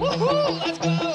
Woohoo! Let's go!